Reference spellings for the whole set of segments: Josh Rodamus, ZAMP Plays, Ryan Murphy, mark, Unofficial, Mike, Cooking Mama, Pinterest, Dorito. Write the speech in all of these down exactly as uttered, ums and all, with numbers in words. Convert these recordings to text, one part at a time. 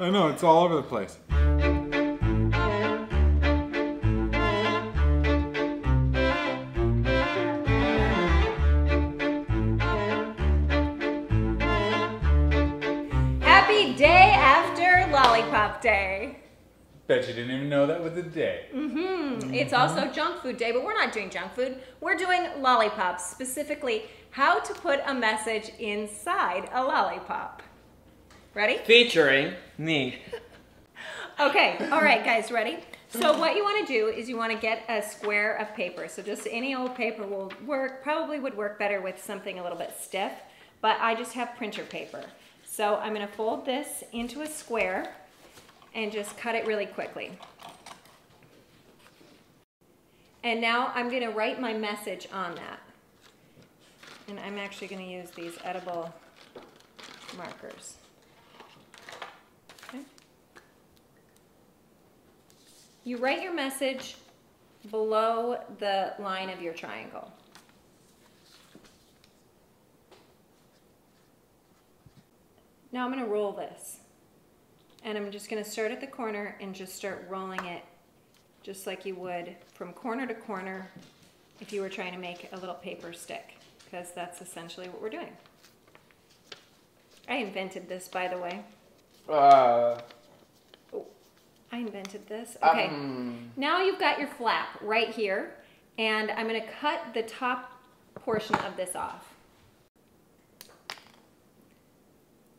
I know, it's all over the place. Happy day after Lollipop Day. Bet you didn't even know that was a day. Mm-hmm. Mm-hmm. It's also junk food day, but we're not doing junk food. We're doing lollipops, specifically how to put a message inside a lollipop. Ready? Featuring me. Okay, all right guys, ready? So what you wanna do is you wanna get a square of paper. So just any old paper will work, probably would work better with something a little bit stiff, but I just have printer paper. So I'm gonna fold this into a square and just cut it really quickly. And now I'm gonna write my message on that. And I'm actually gonna use these edible markers. Okay. You write your message below the line of your triangle. Now I'm gonna roll this. And I'm just gonna start at the corner and just start rolling it just like you would from corner to corner if you were trying to make a little paper stick, because that's essentially what we're doing. I invented this, by the way. Uh, oh, I invented this. Okay, um, now you've got your flap right here, and I'm gonna cut the top portion of this off.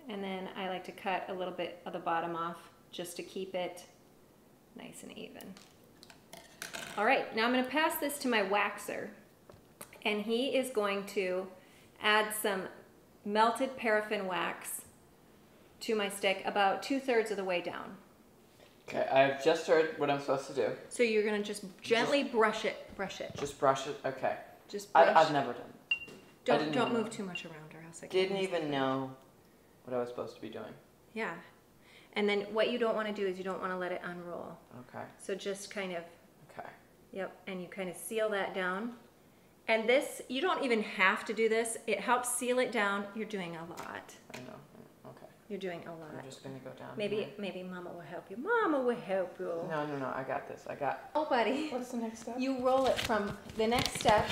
And then I like to cut a little bit of the bottom off just to keep it nice and even. All right, now I'm gonna pass this to my waxer, and he is going to add some melted paraffin wax to my stick about two thirds of the way down. Okay, I've just heard what I'm supposed to do. So you're gonna just gently just, brush it, brush it. Just brush it, okay. Just brush I, I've never done that. Don't, don't move too much around or else I can't. Didn't even know what I was supposed to be doing. Yeah. And then what you don't want to do is you don't want to let it unroll. Okay. So just kind of. Okay. Yep. And you kind of seal that down. And this, you don't even have to do this. It helps seal it down. You're doing a lot. I know. Okay. You're doing a lot. I'm just going to go down. Maybe here. Maybe Mama will help you. Mama will help you. No, no, no. I got this. I got. Oh, buddy. What's the next step? You roll it from, the next step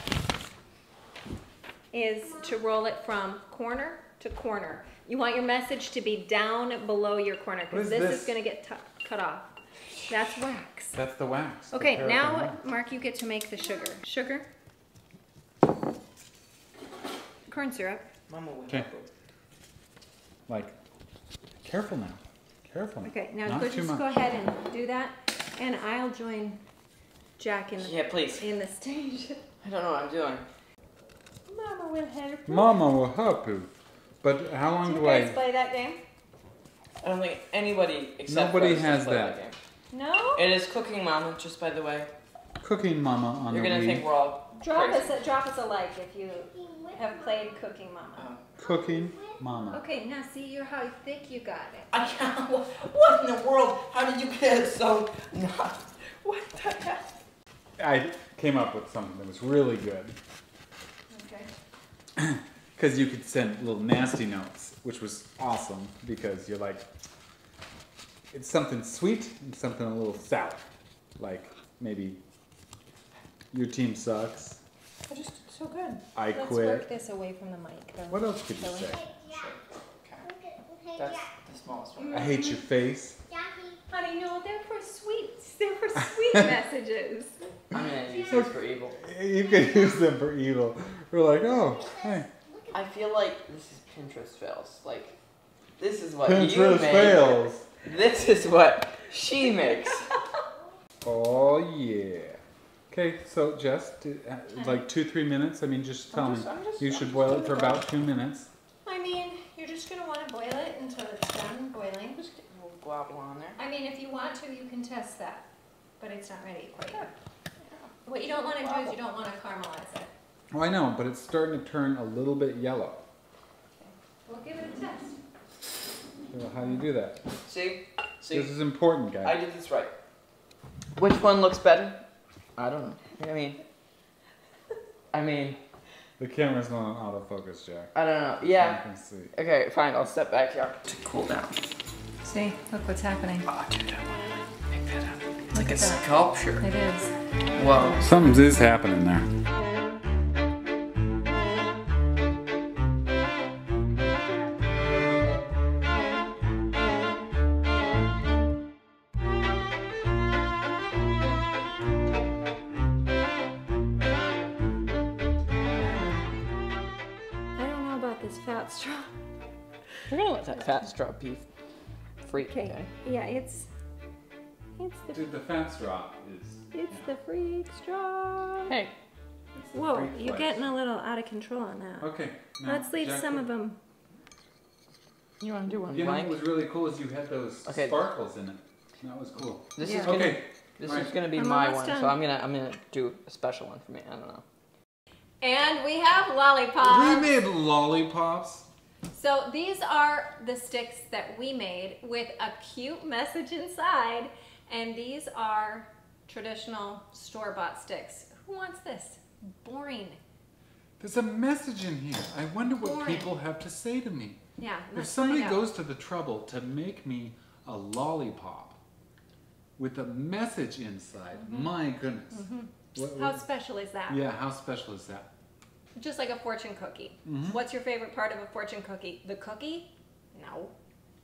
is to roll it from corner to corner. You want your message to be down below your corner, because this, this is going to get cut off. That's wax. That's the wax. Okay, the now, wax. Mark, you get to make the sugar. Sugar. Corn syrup. Mama will help. Like, careful now. Careful now. Okay, now go, just much. go ahead and do that, and I'll join Jack in the, yeah, please. In the stage. I don't know what I'm doing. Mama will help you. Mama will help you. But how long do, do I... play that game? I don't think anybody except Nobody for us has play that. that game. No? It is Cooking Mama, just by the way. Cooking Mama on You're the You're going to think we're all drop us, a, drop us a like if you have played Cooking Mama. Oh. Cooking Mama. Okay, now see you're how thick you got it. I can't, what, what in the world? How did you get it so not... What the heck? I came up with something that was really good. Okay. Because you could send little nasty notes, which was awesome, because you're like, it's something sweet and something a little sour. Like, maybe, your team sucks. I just did so good. I Let's quit. Let's work this away from the mic, though. What else could you say? Sure. Okay. That's the smallest one. I hate your face. Honey, no, they're for sweet, they're for sweet messages. I'm gonna use them for evil. You could use them for evil. We're like, oh, hey. I feel like this is Pinterest fails. Like, this is what Pinterest you make. fails. This is what she makes. Oh yeah. Okay, so just uh, like two, three minutes. I mean, just tell me you should boil it for about two minutes. I mean, you're just gonna want to boil it until it's done boiling. Just get a little globble on there. I mean, if you want to, you can test that, but it's not ready quite yet. Yeah. What you don't want to do is you don't want to caramelize it. Oh, I know, but it's starting to turn a little bit yellow. Okay. We'll give it a test. So how do you do that? See? See? This is important, guys. I did this right. Which one looks better? I don't know. I mean... I mean... The camera's not on autofocus, Jack. I don't know. Yeah. I can see. Okay, fine. I'll step back here to cool down. See, look what's happening. Oh, dude, I want to pick that up. It's like a sculpture. It is. Whoa. Something is happening there. Fat straw. You're gonna let that fat straw be free, okay? Yeah, it's it's the dude. The fat straw is it's yeah. the freak straw. Hey, whoa! You're getting a little out of control on that. Okay, now, let's leave exactly. some of them. You want to do one? You know what was really cool is you had those okay. sparkles in it. That was cool. This yeah. is gonna, okay. This right. is gonna be I'm my one, done. so I'm gonna I'm gonna do a special one for me. I don't know. And we have lollipops. We made lollipops. So these are the sticks that we made with a cute message inside. And these are traditional store-bought sticks. Who wants this? Boring. There's a message in here. I wonder what Boring. people have to say to me. Yeah. If somebody goes to the trouble to make me a lollipop with a message inside, mm-hmm. my goodness. Mm-hmm. What, what, how special is that? Yeah, how special is that? Just like a fortune cookie. Mm-hmm. What's your favorite part of a fortune cookie? The cookie? No.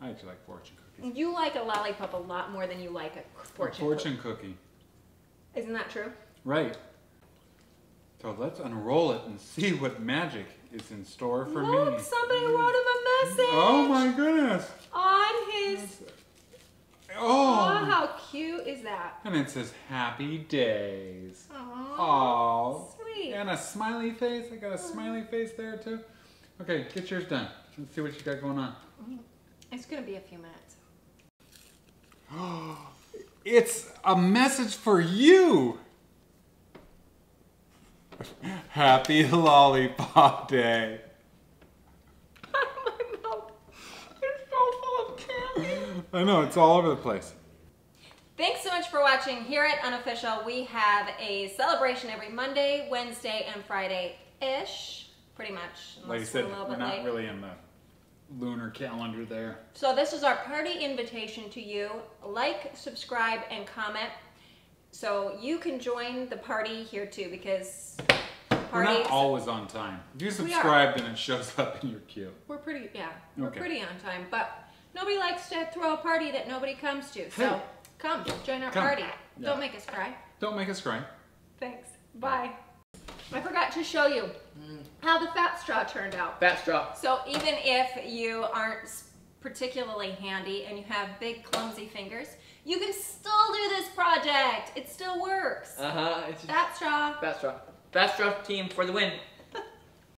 I actually like fortune cookies. You like a lollipop a lot more than you like a fortune, a fortune cookie. cookie. Isn't that true? Right. So let's unroll it and see what magic is in store for Look, me. Look, somebody wrote him a message. Oh my goodness. On his... Oh. oh, how cute is that? And it says, happy days. Aww, Aww. Sweet. And a smiley face. I got a smiley face there, too. Okay, get yours done. Let's see what you got going on. It's going to be a few minutes. Oh, it's a message for you. Happy Lollipop Day. I know, it's all over the place. Thanks so much for watching. Here at Unofficial, we have a celebration every Monday, Wednesday, and Friday-ish, pretty much. Like you said, we're not really in the lunar calendar there. So this is our party invitation to you. Like, subscribe, and comment. So you can join the party here too, because parties... We're not always on time. If you subscribe, then it shows up in your queue. We're pretty, yeah, we're okay. pretty on time, but... Nobody likes to throw a party that nobody comes to, so hey. come, join our come. party. Yeah. Don't make us cry. Don't make us cry. Thanks. Bye. I forgot to show you mm. how the fat straw turned out. Fat straw. So even if you aren't particularly handy and you have big clumsy fingers, you can still do this project. It still works. Uh-huh. Fat straw. Fat straw. Fat straw team for the win.